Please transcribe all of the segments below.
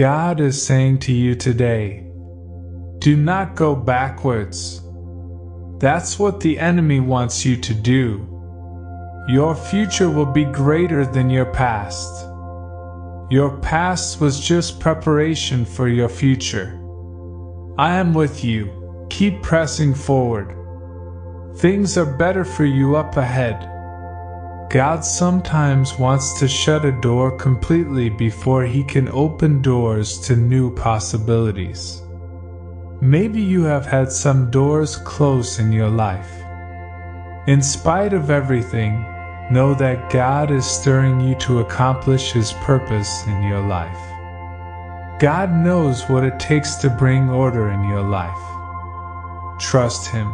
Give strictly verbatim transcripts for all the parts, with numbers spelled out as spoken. God is saying to you today, do not go backwards. That's what the enemy wants you to do. Your future will be greater than your past. Your past was just preparation for your future. I am with you. Keep pressing forward. Things are better for you up ahead. God sometimes wants to shut a door completely before He can open doors to new possibilities. Maybe you have had some doors close in your life. In spite of everything, know that God is stirring you to accomplish His purpose in your life. God knows what it takes to bring order in your life. Trust Him.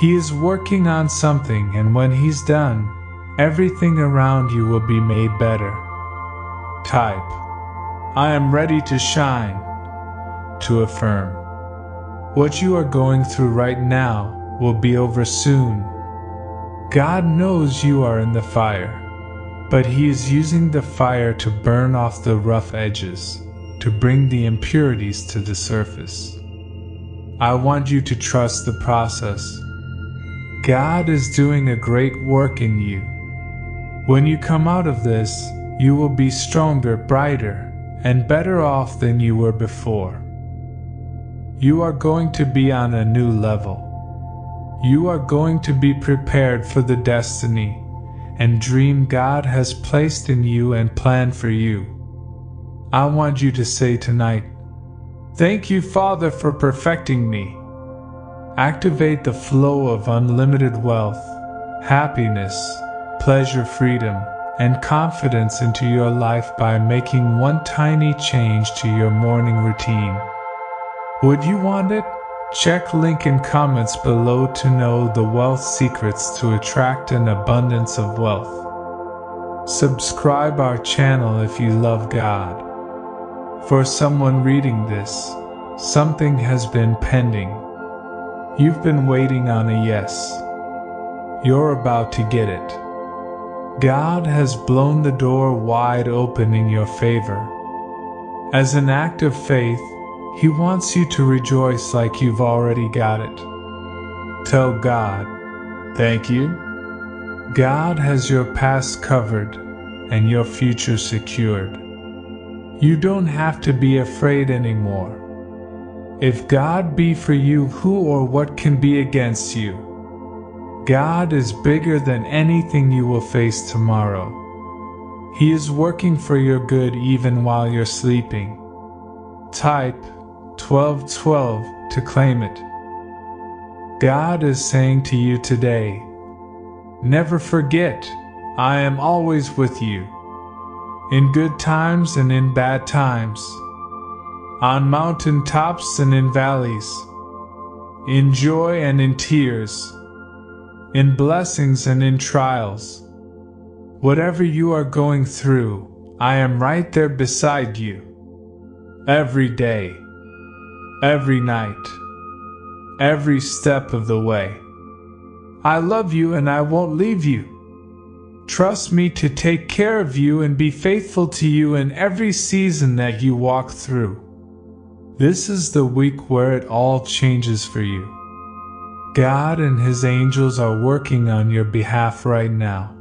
He is working on something, and when He's done, everything around you will be made better. Type, I am ready to shine, to affirm. What you are going through right now will be over soon. God knows you are in the fire, but He is using the fire to burn off the rough edges, to bring the impurities to the surface. I want you to trust the process. God is doing a great work in you. When you come out of this, you will be stronger, brighter, and better off than you were before. You are going to be on a new level. You are going to be prepared for the destiny and dream God has placed in you and planned for you. I want you to say tonight, thank you, Father, for perfecting me. Activate the flow of unlimited wealth, happiness, pleasure, freedom, and confidence into your life by making one tiny change to your morning routine. Would you want it? Check link in comments below to know the wealth secrets to attract an abundance of wealth. Subscribe our channel if you love God. For someone reading this, something has been pending. You've been waiting on a yes. You're about to get it. God has blown the door wide open in your favor. As an act of faith, He wants you to rejoice like you've already got it. Tell God, thank you. God has your past covered and your future secured. You don't have to be afraid anymore. If God be for you, who or what can be against you? God is bigger than anything you will face tomorrow. He is working for your good even while you're sleeping. Type twelve twelve to claim it. God is saying to you today, never forget, I am always with you. In good times and in bad times, on mountain tops and in valleys, in joy and in tears, in blessings and in trials. Whatever you are going through, I am right there beside you. Every day, every night, every step of the way. I love you and I won't leave you. Trust me to take care of you and be faithful to you in every season that you walk through. This is the week where it all changes for you. God and His angels are working on your behalf right now.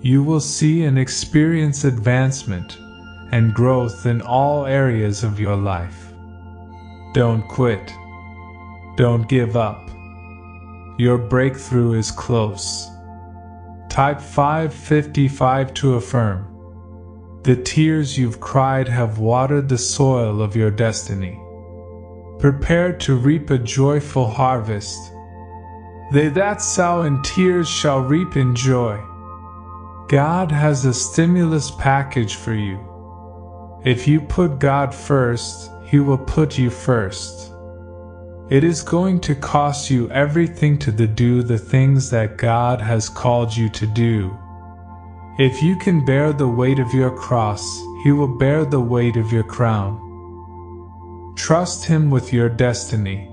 You will see and experience advancement and growth in all areas of your life. Don't quit. Don't give up. Your breakthrough is close. Type five fifty-five to affirm. The tears you've cried have watered the soil of your destiny. Prepare to reap a joyful harvest. They that sow in tears shall reap in joy. God has a stimulus package for you. If you put God first, He will put you first. It is going to cost you everything to do the things that God has called you to do. If you can bear the weight of your cross, He will bear the weight of your crown. Trust Him with your destiny.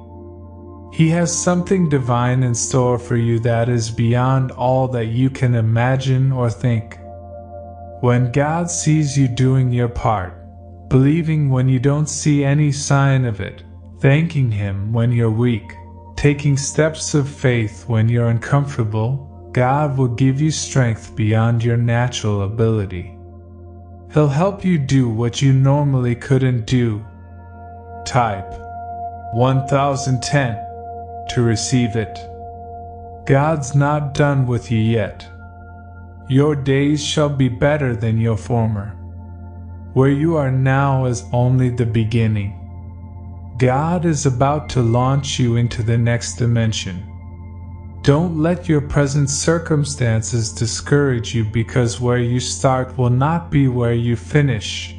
He has something divine in store for you that is beyond all that you can imagine or think. When God sees you doing your part, believing when you don't see any sign of it, thanking Him when you're weak, taking steps of faith when you're uncomfortable. God will give you strength beyond your natural ability. He'll help you do what you normally couldn't do. Type one thousand ten to receive it. God's not done with you yet. Your days shall be better than your former. Where you are now is only the beginning. God is about to launch you into the next dimension. Don't let your present circumstances discourage you, because where you start will not be where you finish.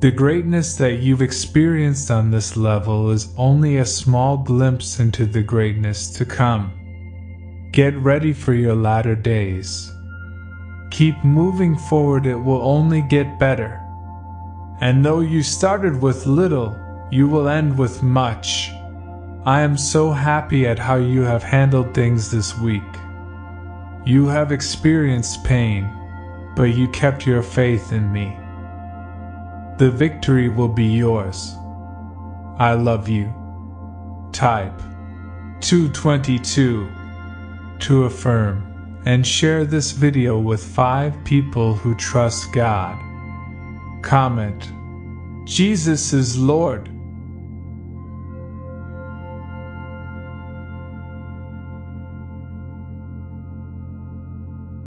The greatness that you've experienced on this level is only a small glimpse into the greatness to come. Get ready for your latter days. Keep moving forward, it will only get better. And though you started with little, you will end with much. I am so happy at how you have handled things this week. You have experienced pain, but you kept your faith in me. The victory will be yours. I love you. Type two twenty-two to affirm and share this video with five people who trust God. Comment: Jesus is Lord.